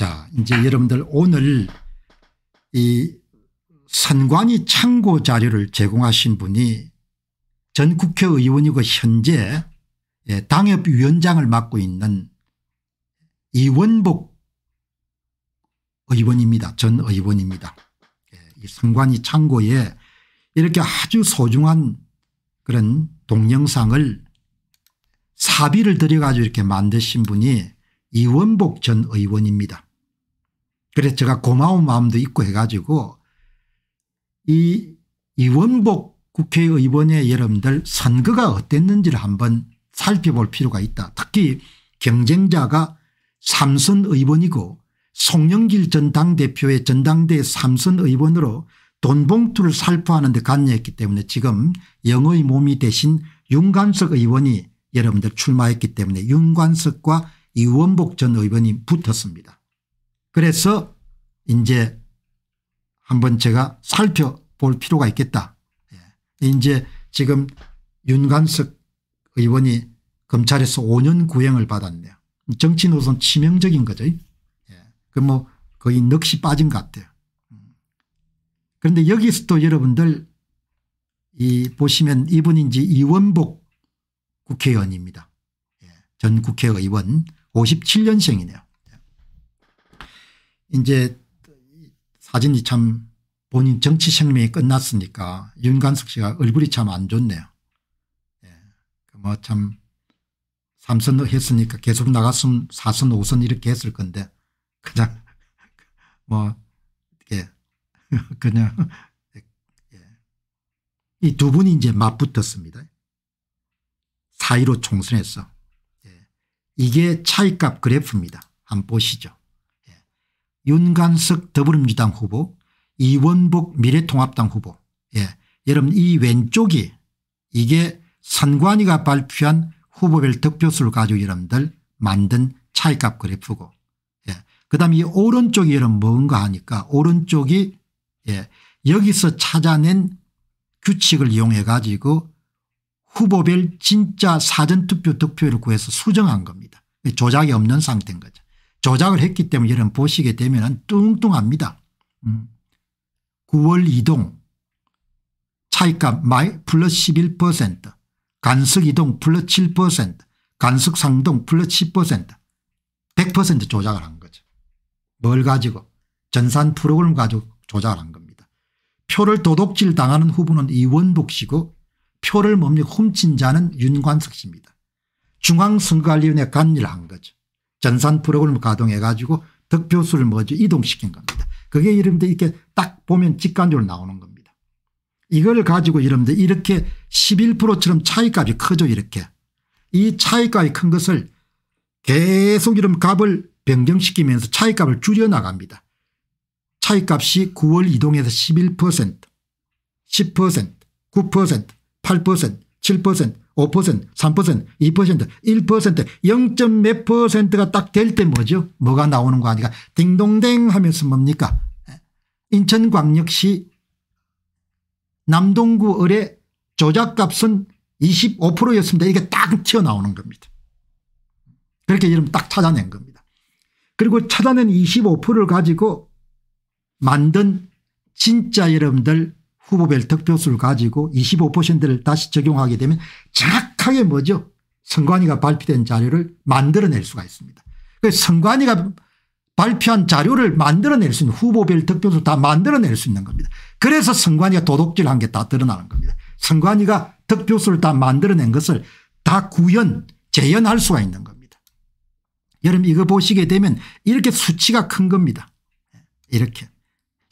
자, 이제 여러분들 오늘 이 선관위 참고 자료를 제공하신 분이 전 국회의원이고 현재 당협위원장을 맡고 있는 이원복 의원입니다. 전 의원입니다. 이 선관위 창고에 이렇게 아주 소중한 그런 동영상을 사비를 들여가지고 이렇게 만드신 분이 이원복 전 의원입니다. 그래서 제가 고마운 마음도 있고 해가지고 이 이원복 국회의원의 여러분들 선거가 어땠는지를 한번 살펴볼 필요가 있다. 특히 경쟁자가 삼선 의원이고 송영길 전 당대표의 전당대회 삼선 의원으로 돈봉투를 살포하는 데 관여했기 때문에 지금 영의 몸이 대신 윤관석 의원이 여러분들 출마했기 때문에 윤관석과 이원복 전 의원이 붙었습니다. 그래서 이제 한번 제가 살펴볼 필요가 있겠다. 이제 지금 윤관석 의원이 검찰에서 5년 구형을 받았네요. 정치 노선 치명적인 거죠. 그 뭐 거의 넋이 빠진 것 같아요. 그런데 여기서 또 여러분들 이 보시면 이분이 이제 이원복 국회의원입니다. 전 국회의원 57년생이네요. 이제 사진이 참 본인 정치 생명이 끝났으니까 윤관석 씨가 얼굴이 참 안 좋네요. 뭐 참 3선 했으니까 계속 나갔으면 4선 5선 이렇게 했을 건데 그냥 뭐 이렇게 그냥 이 두 분이 이제 맞붙었습니다. 4.15 총선에서. 이게 차이값 그래프입니다. 한번 보시죠. 윤관석 더불어민주당 후보, 이원복 미래통합당 후보. 여러분 이 왼쪽이 이게 선관위가 발표한 후보별 득표수를 가지고 여러분들 만든 차이값 그래프고, 그다음에 이 오른쪽이 여러분 뭔가 하니까 오른쪽이 여기서 찾아낸 규칙을 이용해 가지고 후보별 진짜 사전투표 득표율을 구해서 수정한 겁니다. 조작이 없는 상태인 거죠. 조작을 했기 때문에 여러분 보시게 되면 뚱뚱합니다. 9월 이동 차이값 플러스 11%, 간석 이동 플러스 7%, 간석 상동 플러스 10%, 100% 조작을 한 거죠. 뭘 가지고? 전산 프로그램 가지고 조작을 한 겁니다. 표를 도둑질 당하는 후보는 이원복 씨고 표를 뭡니까 훔친 자는 윤관석 씨입니다. 중앙선거관리위원회 관리를 한 거죠. 전산 프로그램을 가동해 가지고 득표수를 뭐죠 이동시킨 겁니다. 그게 여러분들 이렇게 딱 보면 직관적으로 나오는 겁니다. 이걸 가지고 여러분들 이렇게 11%처럼 차이값이 크죠 이렇게. 이 차이값이 큰 것을 계속 이런 값을 변경시키면서 차이값을 줄여나갑니다. 차이값이 9월 이동에서 11%, 10%, 9%, 8%, 7%, 5%, 3%, 2%, 1%, 0.몇 %가 딱 될 때 뭐죠? 뭐가 나오는 거 아니까 딩동댕 하면서 뭡니까? 인천광역시 남동구 을의 조작값은 25%였습니다. 이게 딱 튀어나오는 겁니다. 그렇게 여러분 딱 찾아낸 겁니다. 그리고 찾아낸 25%를 가지고 만든 진짜 여러분들 후보별 득표수를 가지고 25%를 다시 적용하게 되면 정확하게 뭐죠? 선관위가 발표된 자료를 만들어낼 수가 있습니다. 그래서 선관위가 발표한 자료를 만들어낼 수 있는 후보별 득표수 다 만들어낼 수 있는 겁니다. 그래서 선관위가 도둑질한 게 다 드러나는 겁니다. 선관위가 득표수를 다 만들어낸 것을 다 구현, 재현할 수가 있는 겁니다. 여러분 이거 보시게 되면 이렇게 수치가 큰 겁니다. 이렇게.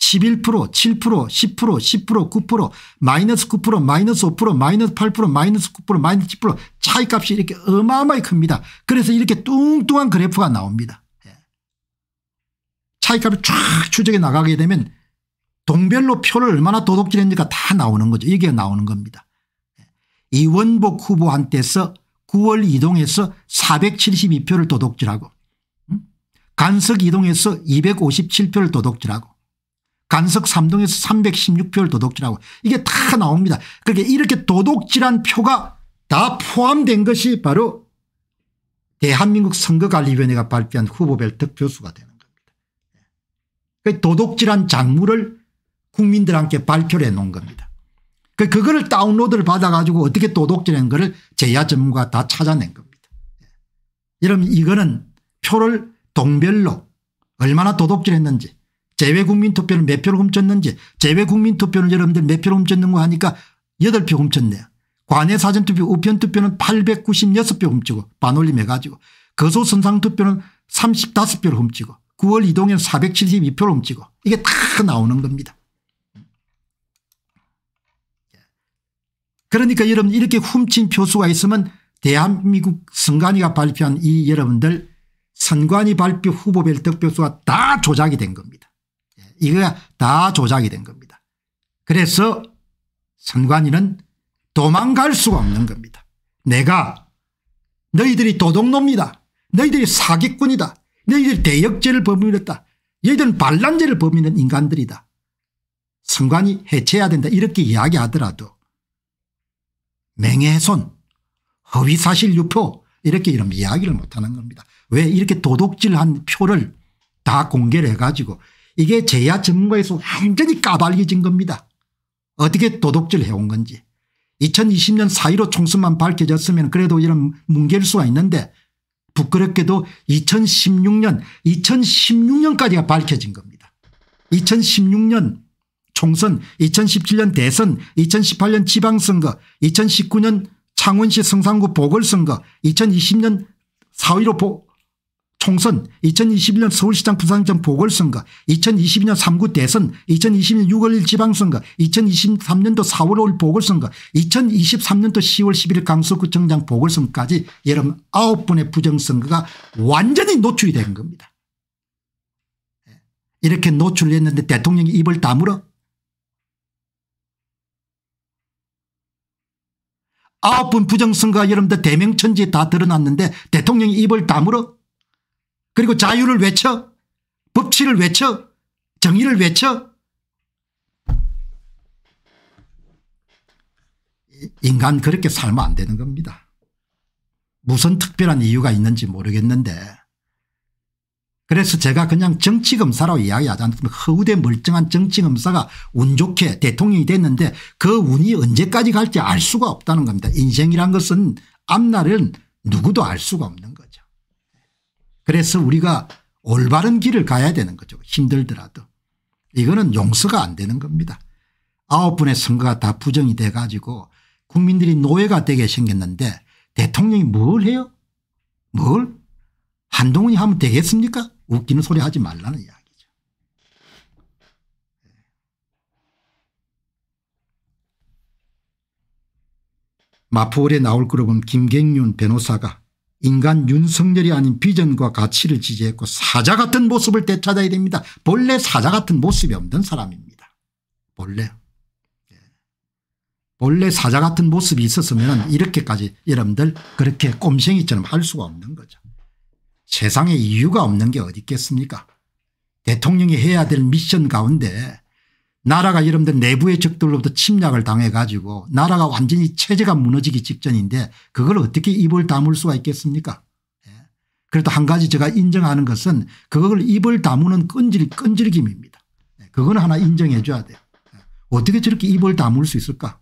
11%, 7%, 10%, 10%, 9%, 마이너스 9%, 마이너스 5%, 마이너스 8%, 마이너스 9%, 마이너스 10% 차이값이 이렇게 어마어마하게 큽니다. 그래서 이렇게 뚱뚱한 그래프가 나옵니다. 차이값을 쫙 추적해 나가게 되면 동별로 표를 얼마나 도둑질했는지가 다 나오는 거죠. 이게 나오는 겁니다. 이원복 후보한테서 9월 이동에서 472표를 도둑질하고 간석 이동에서 257표를 도둑질하고 간석 3동에서 316표를 도둑질하고 이게 다 나옵니다. 그러니까 이렇게 도둑질한 표가 다 포함된 것이 바로 대한민국 선거관리위원회가 발표한 후보별 득표수가 되는 겁니다. 도둑질한 장물을 국민들한테 발표를 해 놓은 겁니다. 그거를 다운로드를 받아가지고 어떻게 도둑질한 거를 재야 전문가가 다 찾아낸 겁니다. 여러분 이거는 표를 동별로 얼마나 도둑질했는지, 재외국민투표를 몇 표를 훔쳤는지, 재외국민투표는 여러분들 몇 표를 훔쳤는가 하니까 8표 훔쳤네요. 관외사전투표 우편투표는 896표 훔치고 반올림해가지고, 거소선상투표는 35표를 훔치고, 9월 이동에는 472표를 훔치고, 이게 다 나오는 겁니다. 그러니까 여러분 이렇게 훔친 표수가 있으면 대한민국 선관위가 발표한 이 여러분들 선관위 발표 후보 별득표수가 다 조작이 된 겁니다. 이거가 다 조작이 된 겁니다. 그래서 선관위는 도망갈 수가 없는 겁니다. 내가 너희들이 도둑놈이다, 너희들이 사기꾼이다, 너희들이 대역죄를 범인했다, 너희들은 반란죄를 범인한 인간들이다, 선관위 해체해야 된다, 이렇게 이야기하더라도 명예훼손, 허위사실 유포, 이렇게 이런 이야기를 못하는 겁니다. 왜 이렇게 도둑질한 표를 다 공개를 해가지고 이게 재야 전문가에서 완전히 까발려진 겁니다. 어떻게 도둑질 해온 건지. 2020년 4.15 총선만 밝혀졌으면 그래도 이런 뭉갤 수가 있는데 부끄럽게도 2016년까지가 밝혀진 겁니다. 2016년 총선, 2017년 대선, 2018년 지방선거, 2019년 창원시 성산구 보궐선거, 2020년 4.15 총선, 2021년 서울시장 부산시장 보궐선거, 2022년 3구 대선, 2022년 6월 1일 지방선거, 2023년도 4월 5일 보궐선거, 2023년도 10월 11일 강서구청장 보궐선거까지 여러분 9번의 부정선거가 완전히 노출이 된 겁니다. 이렇게 노출을 했는데 대통령이 입을 다물어? 9번 부정선거가 여러분들 대명천지에 다 드러났는데 대통령이 입을 다물어? 그리고 자유를 외쳐, 법치를 외쳐, 정의를 외쳐. 인간 그렇게 살면 안 되는 겁니다. 무슨 특별한 이유가 있는지 모르겠는데, 그래서 제가 그냥 정치검사라고 이야기하지 않습니까? 허우대 멀쩡한 정치검사가 운 좋게 대통령이 됐는데 그 운이 언제까지 갈지 알 수가 없다는 겁니다. 인생이란 것은 앞날은 누구도 알 수가 없는 거죠. 그래서 우리가 올바른 길을 가야 되는 거죠. 힘들더라도. 이거는 용서가 안 되는 겁니다. 9번의 선거가 다 부정이 돼 가지고 국민들이 노예가 되게 생겼는데 대통령이 뭘 해요? 뭘? 한동훈이 하면 되겠습니까? 웃기는 소리 하지 말라는 이야기죠. 마포홀에 나올 거로 보면 김경윤 변호사가 인간 윤석열이 아닌 비전과 가치를 지지했고 사자 같은 모습을 되찾아야 됩니다. 본래 사자 같은 모습이 없는 사람입니다. 본래. 본래 사자 같은 모습이 있었으면 이렇게까지 여러분들 그렇게 꼼생이처럼 할 수가 없는 거죠. 세상에 이유가 없는 게 어디 있겠습니까? 대통령이 해야 될 미션 가운데 나라가 여러분들 내부의 적들로부터 침략을 당해가지고 나라가 완전히 체제가 무너지기 직전인데 그걸 어떻게 입을 다물 수가 있겠습니까? 예. 그래도 한 가지 제가 인정하는 것은 그걸 입을 다무는 끈질김입니다. 예. 그건 하나 인정해 줘야 돼요. 예. 어떻게 저렇게 입을 다물 수 있을까?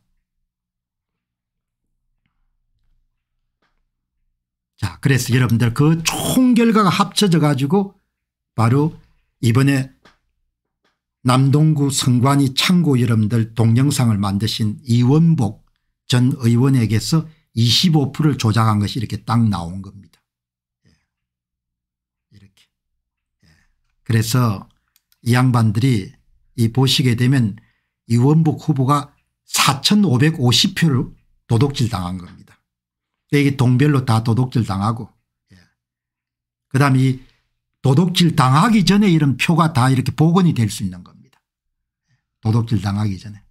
자, 그래서 여러분들 그 총 결과가 합쳐져 가지고 바로 이번에 남동구 선관위 창구 여러분들 동영상을 만드신 이원복 전 의원에게서 25%를 조작한 것이 이렇게 딱 나온 겁니다. 이렇게. 그래서 이 양반들이 이 보시게 되면 이원복 후보가 4,550표를 도둑질 당한 겁니다. 이게 동별로 다 도둑질 당하고, 그다음에 이 도둑질 당하기 전에 이런 표가 다 이렇게 복원이 될 수 있는 겁니다. 도둑질 당하기 전에.